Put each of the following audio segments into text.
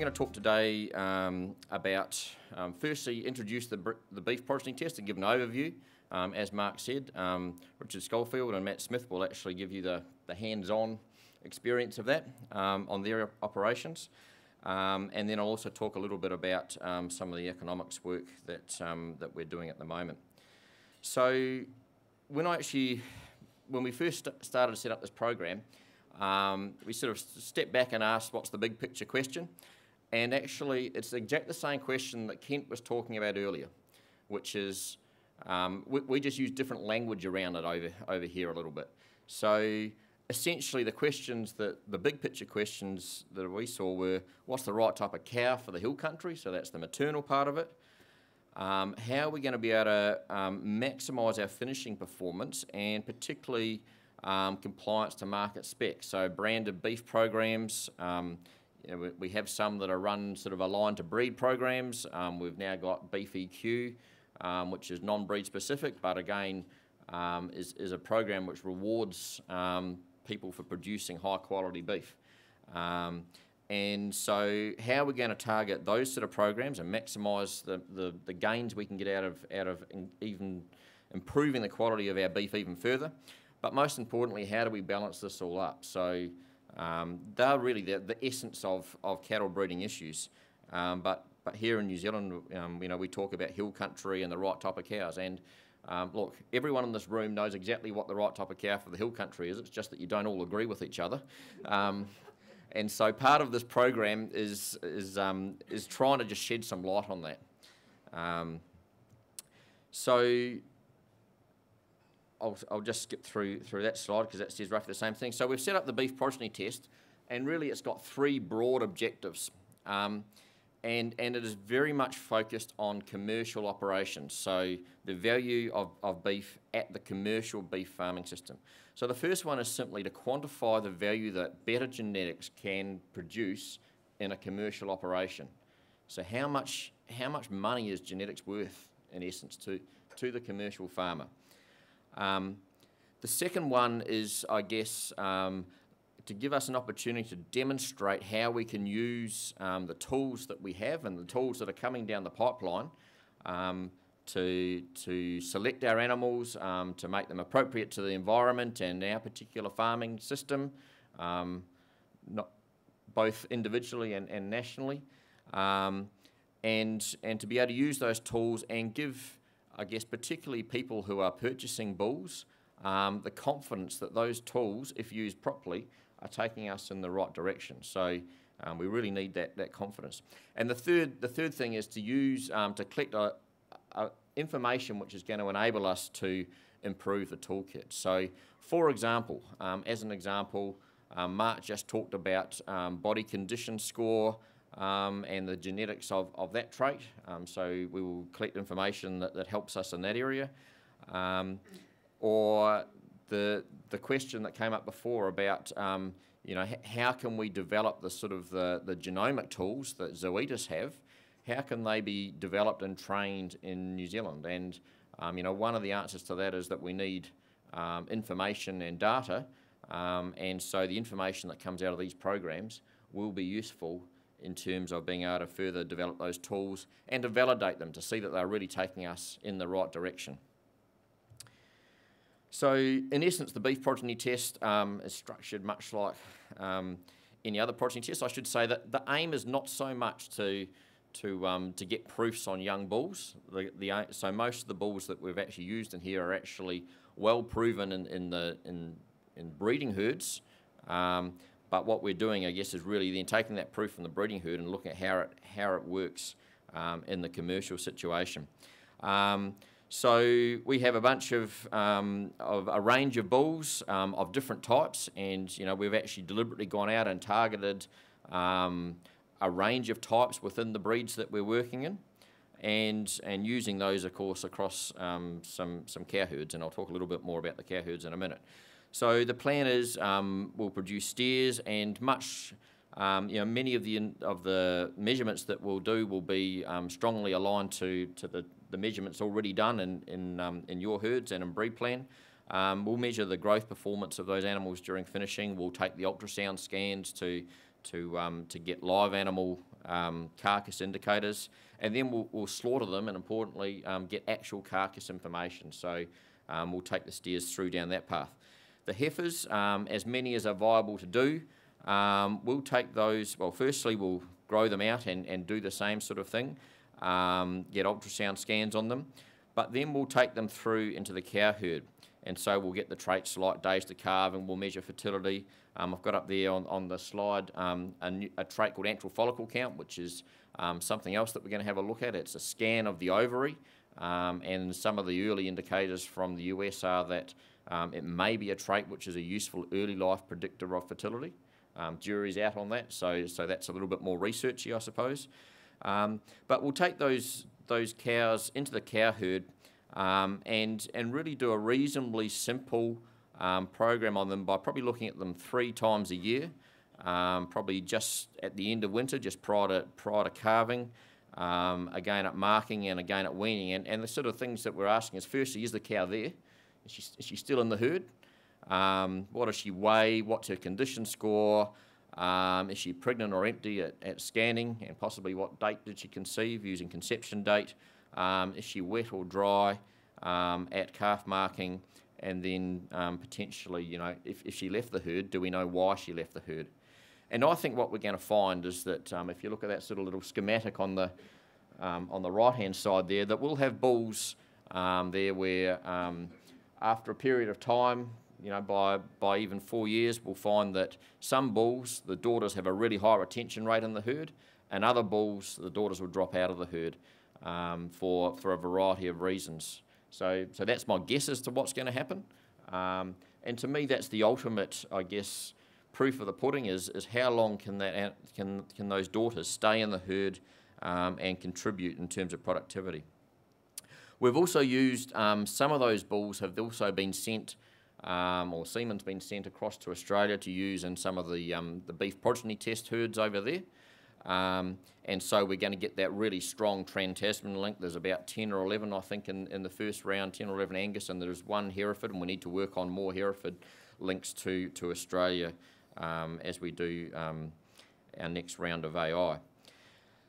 going to talk today about, firstly, introduce the beef portioning test and give an overview. As Mark said, Richard Schofield and Matt Smith will actually give you the hands-on experience of that on their operations. And then I'll also talk a little bit about some of the economics work that, that we're doing at the moment. So when we first started to set up this program, we sort of stepped back and asked, what's the big picture question? And actually, it's exactly the same question that Kent was talking about earlier, which is, we just use different language around it over here a little bit. So essentially, the big picture questions that we saw were, what's the right type of cow for the hill country? So that's the maternal part of it. How are we going to be able to maximise our finishing performance, and particularly compliance to market specs? So branded beef programs, you know, we have some that are run sort of aligned to breed programs. We've now got Beef EQ, which is non-breed specific, but again is a program which rewards people for producing high quality beef. And so how are we going to target those sort of programs and maximise the gains we can get out of even improving the quality of our beef even further? But most importantly, how do we balance this all up? So they're really the essence of cattle breeding issues. But here in New Zealand, you know, we talk about hill country and the right type of cows. And look, everyone in this room knows exactly what the right type of cow for the hill country is. It's just that you don't all agree with each other. And so part of this program is trying to just shed some light on that. So I'll just skip through that slide because that says roughly the same thing. So we've set up the beef portioning test, and really it's got three broad objectives. And it is very much focused on commercial operations, so the value of beef at the commercial beef farming system. So the first one is simply to quantify the value that better genetics can produce in a commercial operation. So how much money is genetics worth, in essence, to the commercial farmer? The second one is, I guess, to give us an opportunity to demonstrate how we can use the tools that we have and the tools that are coming down the pipeline to select our animals, to make them appropriate to the environment and our particular farming system, not both individually and nationally, and to be able to use those tools and give, I guess, particularly people who are purchasing bulls the confidence that those tools, if used properly, are taking us in the right direction. So we really need that confidence. And the third thing is to use, to collect information which is going to enable us to improve the toolkit. So for example, as an example, Mark just talked about body condition score and the genetics of that trait. So we will collect information that helps us in that area. Or the question that came up before about, you know, how can we develop the sort of the genomic tools that Zoetis have? How can they be developed and trained in New Zealand? And, you know, one of the answers to that is that we need information and data, and so the information that comes out of these programs will be useful in terms of being able to further develop those tools and to validate them, to see that they're really taking us in the right direction. So in essence, the beef progeny test is structured much like any other progeny test. I should say that the aim is not so much to get proofs on young bulls. So most of the bulls that we've actually used in here are actually well proven in breeding herds. But what we're doing, I guess, is really then taking that proof from the breeding herd and looking at how it works in the commercial situation. So we have a bunch of a range of bulls of different types, and you know, we've actually deliberately gone out and targeted a range of types within the breeds that we're working in, and using those, of course, across some cow herds, and I'll talk a little bit more about the cow herds in a minute. So the plan is we'll produce steers, and much, you know, many of the measurements that we'll do will be strongly aligned to the measurements already done in your herds and in BreedPlan. We'll measure the growth performance of those animals during finishing. We'll take the ultrasound scans to get live animal carcass indicators, and then we'll slaughter them, and importantly get actual carcass information. So we'll take the steers through down that path. The heifers, as many as are viable to do, we'll take those, well, firstly we'll grow them out and do the same sort of thing, get ultrasound scans on them, but then we'll take them through into the cow herd. And so we'll get the traits like days to calve, and we'll measure fertility. I've got up there on the slide a trait called antral follicle count, which is something else that we're going to have a look at. It's a scan of the ovary, and some of the early indicators from the US are that it may be a trait which is a useful early life predictor of fertility. Jury's out on that, so that's a little bit more researchy, I suppose. But we'll take those cows into the cow herd, and really do a reasonably simple program on them by probably looking at them 3 times a year, probably just at the end of winter, just prior to calving, again at marking and again at weaning. And the sort of things that we're asking is, firstly, is the cow there? Is she still in the herd? What does she weigh? What's her condition score? Is she pregnant or empty at scanning? And possibly what date did she conceive, using conception date? Is she wet or dry at calf marking? And then potentially, you know, if she left the herd, do we know why she left the herd? And I think what we're going to find is that if you look at that sort of little schematic on the right-hand side there, that we'll have bulls there where after a period of time, you know, by even 4 years, we'll find that some bulls, the daughters have a really high retention rate in the herd, and other bulls, the daughters will drop out of the herd. For a variety of reasons. So that's my guess as to what's going to happen. And to me, that's the ultimate, I guess, proof of the pudding is how long can those daughters stay in the herd and contribute in terms of productivity. We've also used, some of those bulls have also been sent, or semen's been sent across to Australia to use in some of the beef progeny test herds over there. And so we're going to get that really strong trans-Tasman link. There's about 10 or 11, I think, in the first round, 10 or 11 Angus, and there's 1 Hereford, and we need to work on more Hereford links to Australia as we do our next round of AI.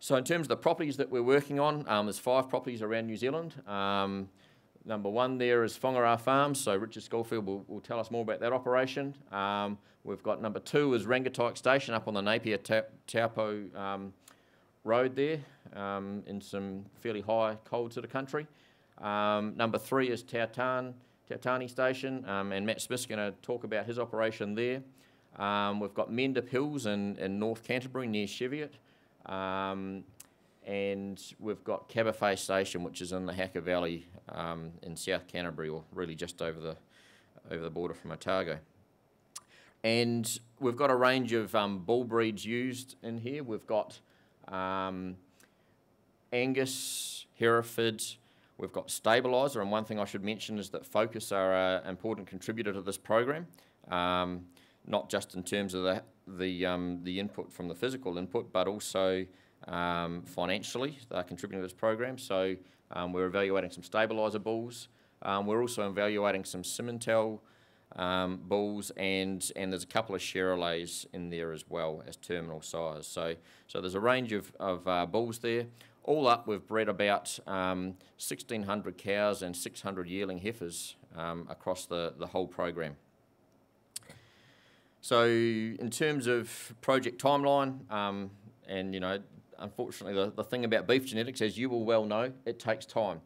So in terms of the properties that we're working on, there's 5 properties around New Zealand. Number 1 there is Whangara Farms, so Richard Schofield will tell us more about that operation. We've got number 2 is Rangatoike Station up on the Napier Taupo road there, in some fairly high colds of the country. Number 3 is Tautani Station, and Matt Smith's going to talk about his operation there. We've got Mendip Hills in North Canterbury near Cheviot. And we've got Cabafay Station, which is in the Hacker Valley in South Canterbury, or really just over the border from Otago. And we've got a range of bull breeds used in here. We've got Angus, Hereford, we've got Stabiliser, and one thing I should mention is that Focus are an important contributor to this program, not just in terms of the input from the physical input, but also financially, they're contributing to this program. So we're evaluating some Stabiliser bulls. We're also evaluating some Simmental bulls, and there's a couple of Charolais in there as well as terminal size. So there's a range of bulls there. All up, we've bred about 1,600 cows and 600 yearling heifers across the whole program. So in terms of project timeline, and you know, unfortunately, the thing about beef genetics, as you will well know, it takes time.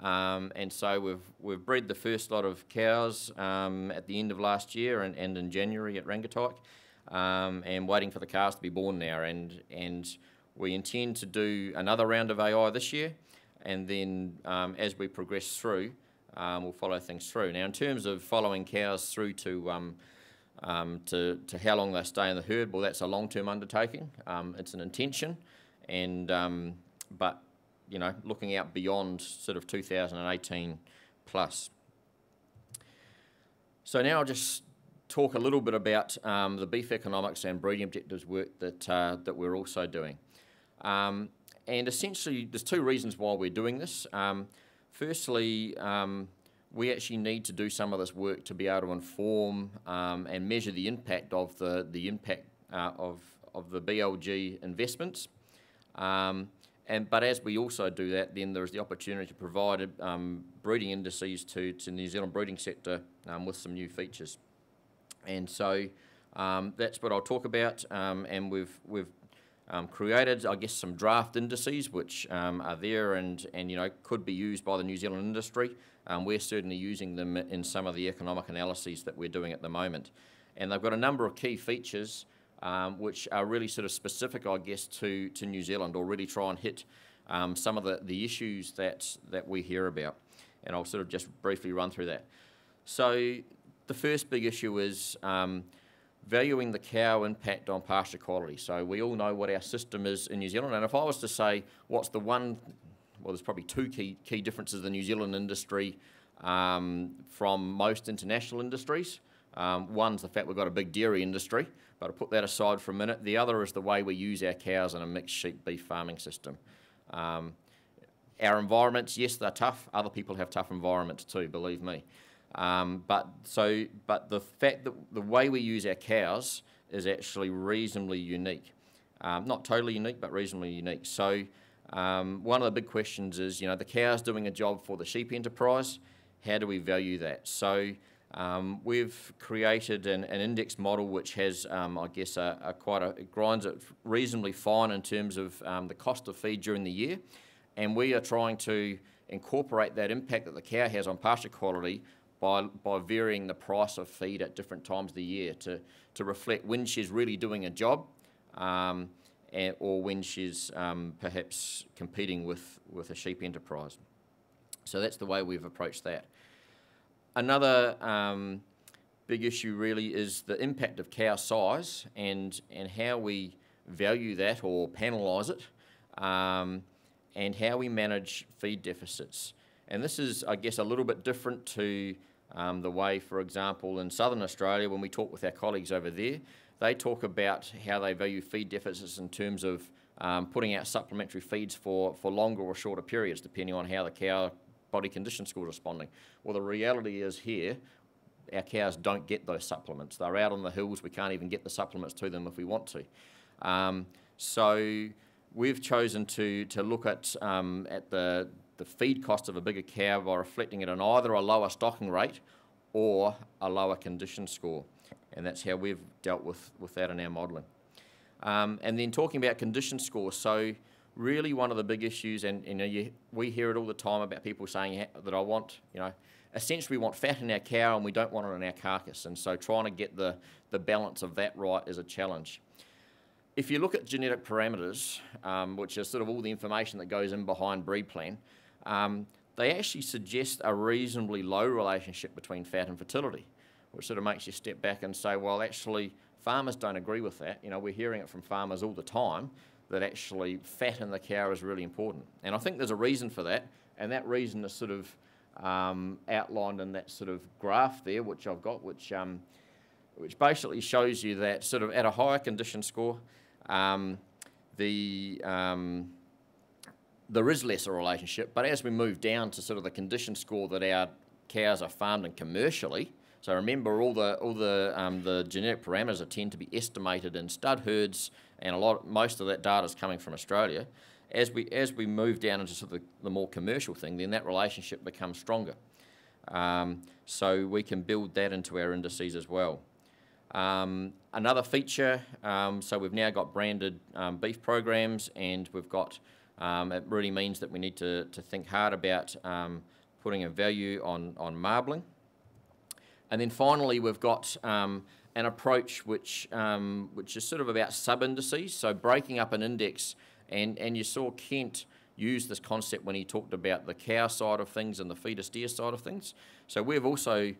And so we've bred the first lot of cows at the end of last year and in January at Rangatoike, and waiting for the calves to be born now. And we intend to do another round of AI this year, and then as we progress through, we'll follow things through. Now, in terms of following cows through to how long they stay in the herd, well, that's a long-term undertaking. It's an intention. But you know, looking out beyond sort of 2018 plus. So now I'll just talk a little bit about the beef economics and breeding objectives work that we're also doing. And essentially, there's 2 reasons why we're doing this. Firstly, we actually need to do some of this work to be able to inform and measure the impact of the impact of the BLG investments. But as we also do that, then there's the opportunity to provide breeding indices to the New Zealand breeding sector with some new features. And so that's what I'll talk about. And we've created, I guess, some draft indices which are there and you know could be used by the New Zealand industry. We're certainly using them in some of the economic analyses that we're doing at the moment. And they've got a number of key features which are really sort of specific, I guess, to New Zealand, or really try and hit some of the issues that we hear about. And I'll sort of just briefly run through that. So the first big issue is valuing the cow impact on pasture quality. So we all know what our system is in New Zealand, and if I was to say what's the one, well, there's probably two key differences in the New Zealand industry from most international industries. One's the fact we've got a big dairy industry, but I'll put that aside for a minute. The other is the way we use our cows in a mixed sheep-beef farming system. Our environments, yes, they're tough. Other people have tough environments too, believe me. But the fact that the way we use our cows is actually reasonably unique. Not totally unique, but reasonably unique. So one of the big questions is, you know, the cow's doing a job for the sheep enterprise. How do we value that? So we've created an index model which has, I guess, it grinds it reasonably fine in terms of the cost of feed during the year. And we are trying to incorporate that impact that the cow has on pasture quality by varying the price of feed at different times of the year to reflect when she's really doing a job or when she's perhaps competing with a sheep enterprise. So that's the way we've approached that. Another big issue really is the impact of cow size and how we value that or panelise it and how we manage feed deficits. And this is, I guess, a little bit different to the way, for example, in southern Australia, when we talk with our colleagues over there, they talk about how they value feed deficits in terms of putting out supplementary feeds for longer or shorter periods, depending on how the cow body condition score responding. Well, the reality is here, our cows don't get those supplements. They're out on the hills. We can't even get the supplements to them if we want to. So we've chosen to look at the feed cost of a bigger cow by reflecting it on either a lower stocking rate or a lower condition score. And that's how we've dealt with that in our modelling. And then talking about condition scores, so really one of the big issues, and you know, we hear it all the time about people saying that I want, you know, essentially we want fat in our cow and we don't want it in our carcass. And so trying to get the balance of that right is a challenge. If you look at genetic parameters, which is sort of all the information that goes in behind BreedPlan, they actually suggest a reasonably low relationship between fat and fertility, which sort of makes you step back and say, well, actually, farmers don't agree with that. You know, we're hearing it from farmers all the time, that actually fat in the cow is really important. And I think there's a reason for that, and that reason is sort of outlined in that sort of graph there, which I've got, which basically shows you that sort of at a higher condition score, there is less a relationship, but as we move down to sort of the condition score that our cows are farmed in commercially, so remember all the genetic parameters that tend to be estimated in stud herds, and most of that data is coming from Australia. As we move down into sort of the more commercial thing, then that relationship becomes stronger. So we can build that into our indices as well. Another feature, so we've now got branded beef programs, and we've got, it really means that we need to think hard about putting a value on marbling. And then finally, we've got an approach which is sort of about sub-indices, so breaking up an index. And you saw Kent use this concept when he talked about the cow side of things and the feeder steer side of things. So we've also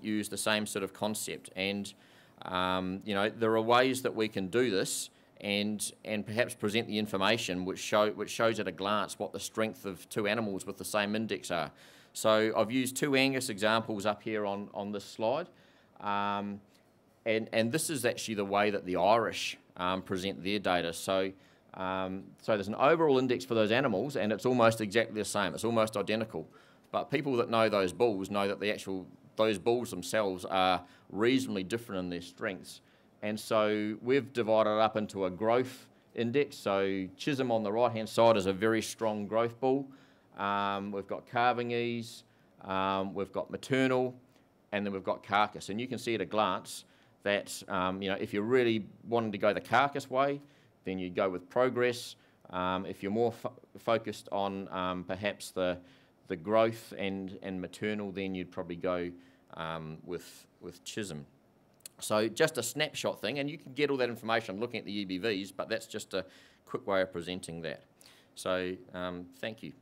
used the same sort of concept. And, you know, there are ways that we can do this and perhaps present the information which shows at a glance what the strength of two animals with the same index are. So I've used two Angus examples up here on this slide. And this is actually the way that the Irish present their data. So, so there's an overall index for those animals, and it's almost exactly the same. It's almost identical. But people that know those bulls know that those bulls themselves are reasonably different in their strengths. And so we've divided it up into a growth index. So Chisholm on the right-hand side is a very strong growth bull. We've got calving ease, we've got maternal, and then we've got carcass. And you can see at a glance that you know, if you're really wanting to go the carcass way, then you go with progress. If you're more focused on perhaps the growth and maternal, then you'd probably go with Chisholm. So just a snapshot thing, and you can get all that information looking at the UBVs, but that's just a quick way of presenting that. So thank you.